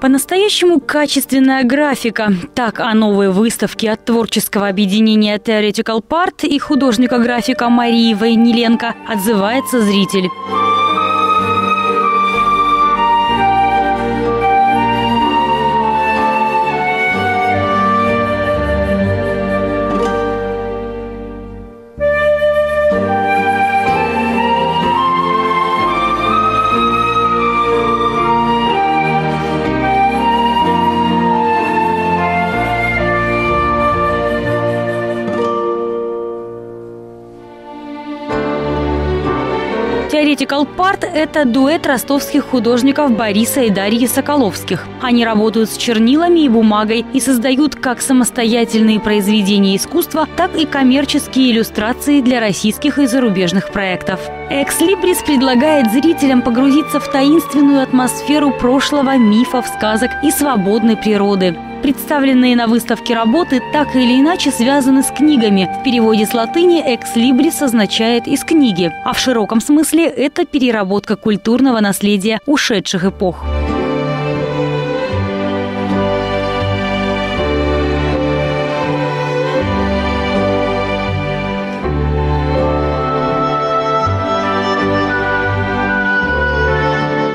По-настоящему качественная графика. Так о новой выставке от творческого объединения Theoretical Part и художника-графика Марии Войниленко отзывается зритель. Theoretical Part – это дуэт ростовских художников Бориса и Дарьи Соколовских. Они работают с чернилами и бумагой и создают как самостоятельные произведения искусства, так и коммерческие иллюстрации для российских и зарубежных проектов. «Экс Либрис» предлагает зрителям погрузиться в таинственную атмосферу прошлого, мифов, сказок и свободной природы. Представленные на выставке работы так или иначе связаны с книгами. В переводе с латыни «экс либрис» означает «из книги», а в широком смысле это переработка культурного наследия ушедших эпох.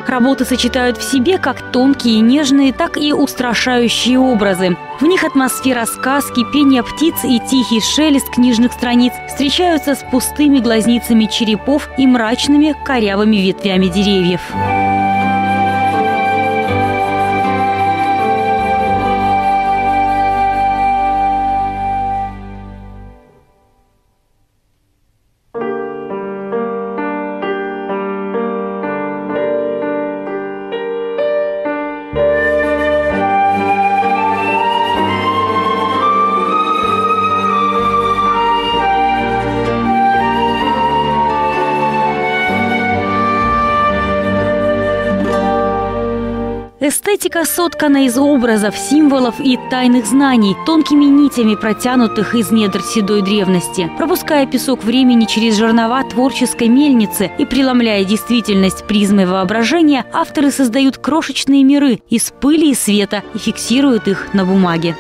Работы сочетают в себе как тонкие, нежные, так и устрашающие образы. В них атмосфера сказки, пение птиц и тихий шелест книжных страниц встречаются с пустыми глазницами черепов и мрачными корявыми ветвями деревьев. Эстетика соткана из образов, символов и тайных знаний, тонкими нитями протянутых из недр седой древности. Пропуская песок времени через жернова творческой мельницы и преломляя действительность призмой воображения, авторы создают крошечные миры из пыли и света и фиксируют их на бумаге.